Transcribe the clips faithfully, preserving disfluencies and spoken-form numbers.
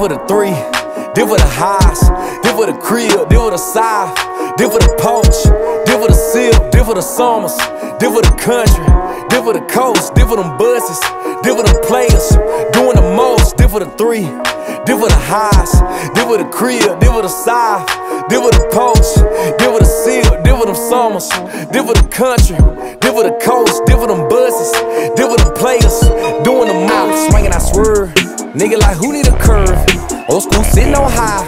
for the three, did for the highs, did for the crib, did for the side, did for the poach, did for the sip, did for the summers, did for the country, did for the coast, did for them buses, did for them players, doing the most, did for the three, did for the highs, did for the crib, did for the side, did for the poach, did for the sip, did for them summers, did for the country, did for the coast, did for them buses, did for them players, doing the most, swinging, I swerve. Nigga like who need a curve, old school sitting on high.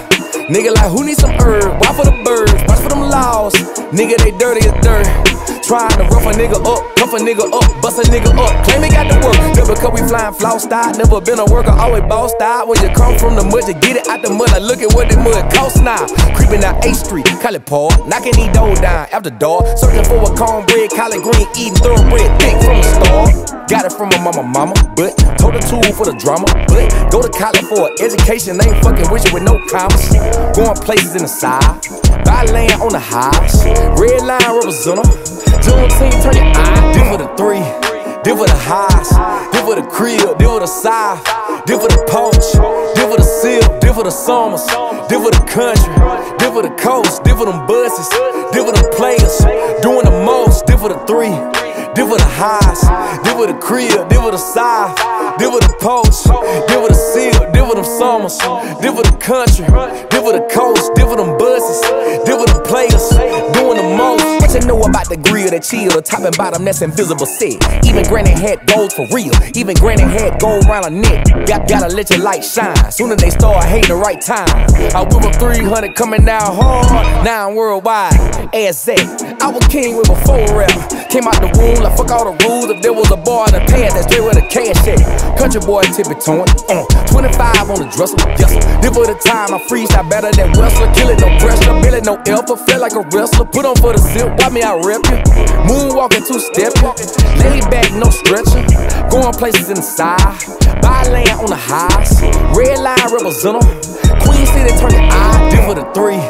Nigga like who need some herb, watch for the birds, watch for them laws. Nigga they dirty as dirt, trying to rough a nigga up, cuff a nigga up, bust a nigga up, claim it got the work. Never because we flying floss style, never been a worker, always boss style. When you come from the mud, you get it out the mud, like look at what the mud cost now. Creeping down eighth Street, call it Paul, knocking these doors down after dark. Searching for a cornbread, collard green, eating thoroughbred, thick from the star. Got it from my mama, mama, but told her too for the drama, but go to college for an education, ain't fucking with you with no commas. Going places in the side, buy land on the highs, red line representer, Juneteenth turn your eye. Did for the three, did for the highs, did for the crib, did for the side, did for the poach, did for the sip, did for the summers, did for the country, did for the coast, did for them buses, did for the players, doing the most, did for the three. Did for the highs, did for the crib, did for the side, did for the poach, did for the seal, did for them summers, did for the country, did for the coast, did for them buses, did for the players, doing the most. What you know about the grill, the chill, the top and bottom, that's invisible set. Even granny had gold for real, even granny had gold round her neck. Got, gotta let your light shine, sooner they start hating the right time. I whip up three hundred coming down hard, now I'm worldwide, ass that. I was king with a full rep, came out the womb. Like fuck all the rules, if there was a bar in the pants, that's straight with a cash at. Country boy tippy toeing, uh, twenty-five on the dresser, yes. Then for the time I freestyle better than wrestler, killing no pressure, feeling no alpha, feel like a wrestler. Put on for the zip, watch me I rep you. Moonwalking two stepping, laid back no stretching, going places inside, buy land on the highs, red line representer, Queen City turn your eye. Did for the three,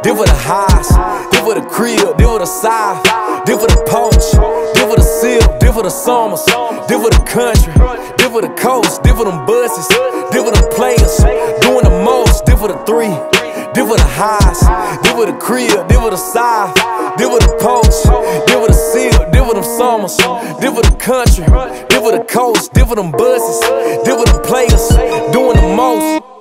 did for the highs, did for the crib, did for the side, did for the poach. Did for the seal, did for the summers, did for the country, did for the coast, did for them buses, did for the players, doing the most, did for the three, did for the highs, did for the crib, did for the side, did for the post, did for the seal, did for them summers, did for the country, did for the coast, did for them buses, did for the players, doing the most.